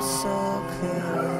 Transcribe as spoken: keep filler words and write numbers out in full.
so clear.